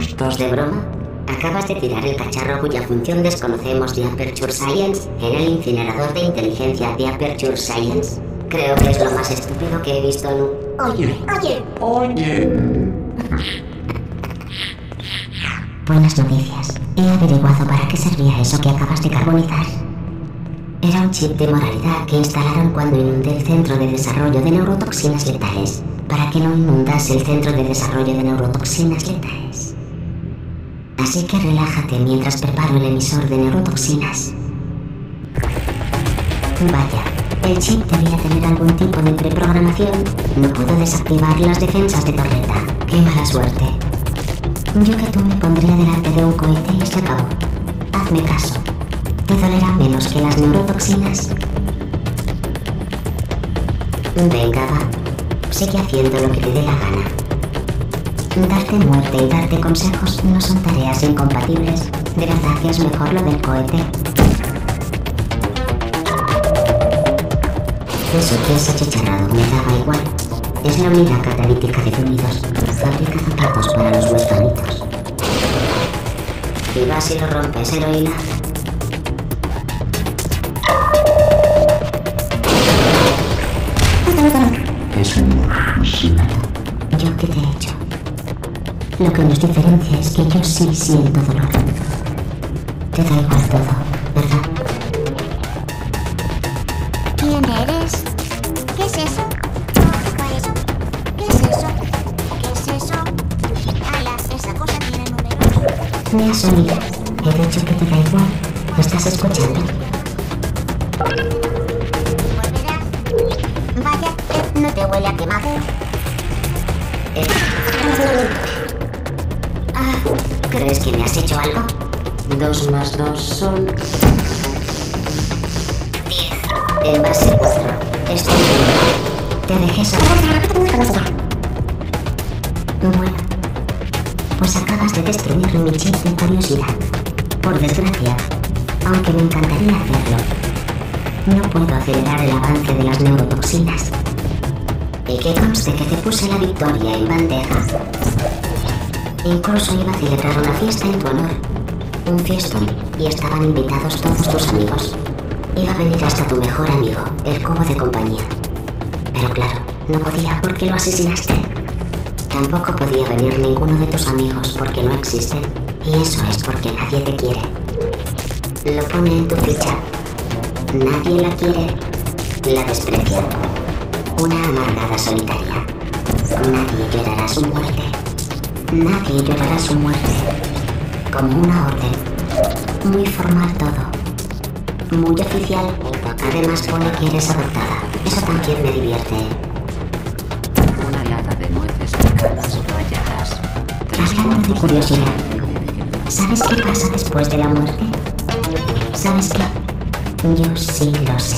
¿Estás de broma? Acabas de tirar el cacharro cuya función desconocemos de Aperture Science en el incinerador de inteligencia de Aperture Science. Creo que es lo más estúpido que he visto en... Oye, oye, oye. Buenas noticias. He averiguado para qué servía eso que acabas de carbonizar. Era un chip de moralidad que instalaron cuando inundé el centro de desarrollo de neurotoxinas letales, para que no inundase el centro de desarrollo de neurotoxinas letales. Así que relájate mientras preparo el emisor de neurotoxinas. Vaya. El chip debía tener algún tipo de preprogramación. No puedo desactivar las defensas de torreta. ¡Qué mala suerte! Yo que tú me pondría delante de un cohete y se acabó. Hazme caso. Te dolerá menos que las neurotoxinas. Venga, va. Sigue haciendo lo que te dé la gana. Darte muerte y darte consejos no son tareas incompatibles. De verdad que es mejor lo del cohete. Eso que es achicharrado me daba igual. Es la unidad catalítica de fluidos. Fabrica zapatos para los huérfanitos. Y vas y lo rompes, heroína. Es un asesinato. ¿Yo qué te he hecho? Lo que nos diferencia es que yo sí siento dolor. Te da igual todo, ¿verdad? ¿Quién eres? ¿Qué es eso? ¿Qué es eso? ¿Qué es eso? Alas, esa cosa tiene números. Me has oído. He dicho que te da igual. ¿Me estás escuchando? ¿Volverá? Vaya, eh, no te huele a quemado. Eh. Ah, ¿crees que me has hecho algo? Dos más dos son... El base cuatro. Estoy bien. Te dejé sola. Bueno. Pues acabas de destruir mi chip de curiosidad. Por desgracia. Aunque me encantaría hacerlo. No puedo acelerar el avance de las neurotoxinas. Y que conste que te puse la victoria en bandeja. Incluso iba a celebrar una fiesta en tu honor. Un fiestón. Y estaban invitados todos tus amigos. Iba a venir hasta tu mejor amigo, el cubo de compañía. Pero claro, no podía porque lo asesinaste. Tampoco podía venir ninguno de tus amigos porque no existen. Y eso es porque nadie te quiere. Lo pone en tu ficha. Nadie la quiere. La desprecia. Una amargada solitaria. Nadie llorará su muerte. Nadie llorará su muerte. Como una orden. Muy formal todo. Muy oficial. Además pone que eres adoptada. Eso también me divierte. Una lata de nueces picadas, rayadas. Hablando de curiosidad, ¿sabes qué pasa después de la muerte? ¿Sabes qué? Yo sí lo sé.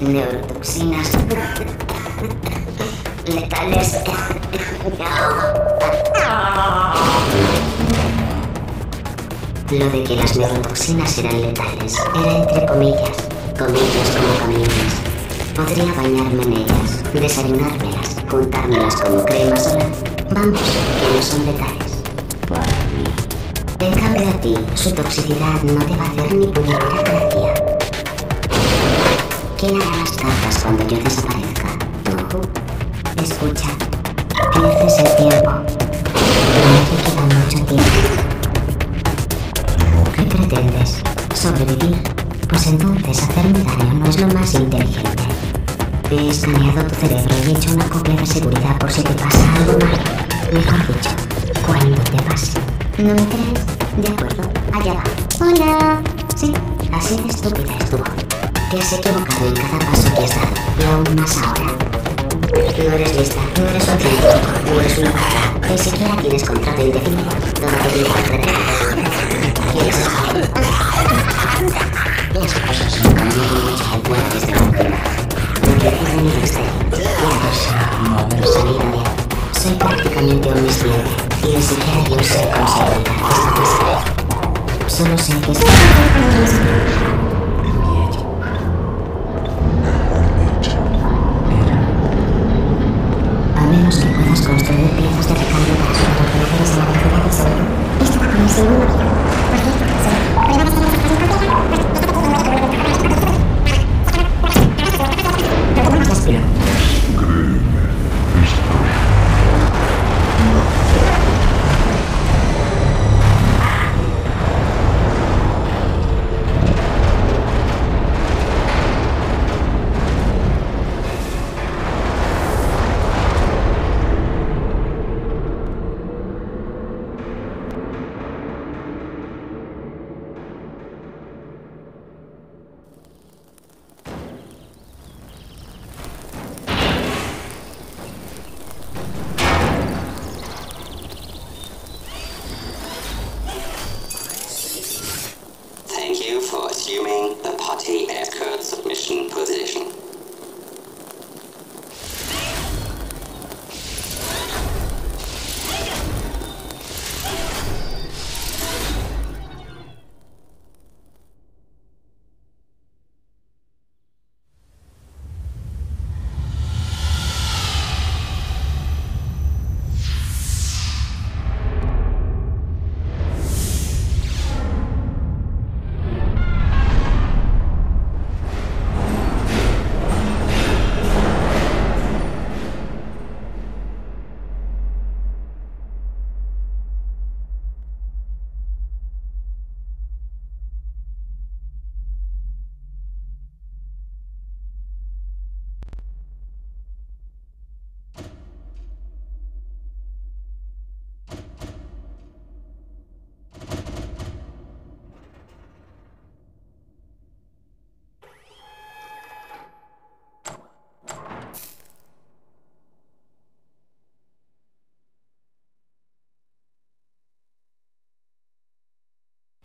Neurotoxinas letales. Lo de que las neurotoxinas eran letales era entre comillas, comillas como comillas. Podría bañarme en ellas, desayunármelas, juntármelas como crema solar. Vamos, que no son letales. Para mí. En cambio a ti, su toxicidad no te va a hacer ni pudiera gracia. ¿Quién hará las cartas cuando yo desaparezca? Tú. Escucha. Pierdes el tiempo. Pero no te queda mucho tiempo. ¿Qué pretendes? ¿Sobrevivir? Pues entonces hacerme daño no es lo más inteligente. He escaneado tu cerebro y he hecho una copia de seguridad por si te pasa algo malo. Mejor dicho, cuando te pase. ¿No me crees? De acuerdo, allá va. ¡Hola! Sí, así de estúpida es tu voz. Te has equivocado en cada paso que has dado, y aún más ahora. No eres lista, no eres un científico, no eres una barra. Ni siquiera tienes contrato indefinido. Todo te digo al revés. ¿Quieres saber? Las cosas son como mucho fuertes de la soy prácticamente un misliente y ni siquiera yo sé cómo se llama esta. Solo sé que es a menos que puedas construir piezas de recambio para sobrevivir en la velocidad del sol. Esto va como si no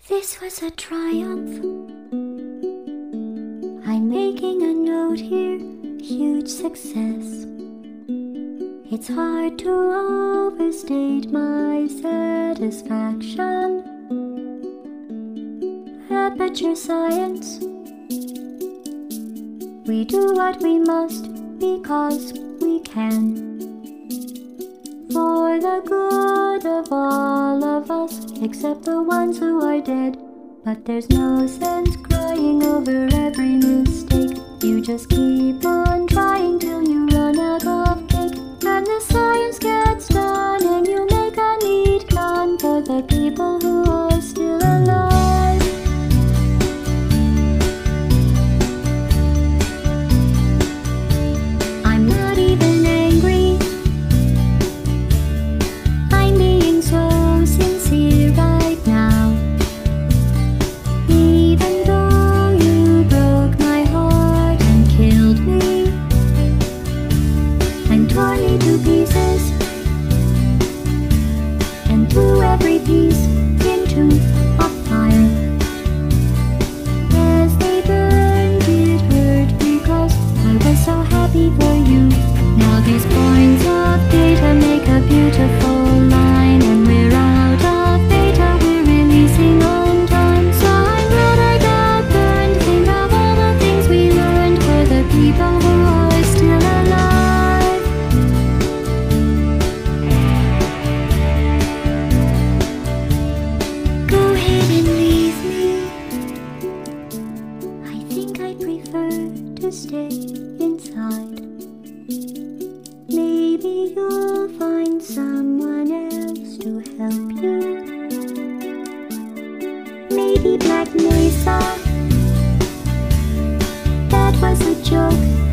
this was a triumph. I'm making a note here, huge success. It's hard to overstate my satisfaction. Aperture Science. We do what we must because we can. For the good of all of us, except the ones who are dead. But there's no sense crying over every mistake. You just keep on trying till you run out of cake. And the science gets done and you make a neat plan for the people who are still alive. I'm not even angry, I'm being so sincere right now. Even though you broke my heart and killed me, I'm torn into pieces and threw every piece into a fire. As they burned, it hurt because I was so happy for you. Now these points of data make a beautiful line, and we're out of data, we're releasing on time. So I'm glad I got burned. Think of all the things we learned for the people who inside. Maybe you'll find someone else to help you. Maybe Black Mesa. That was a joke.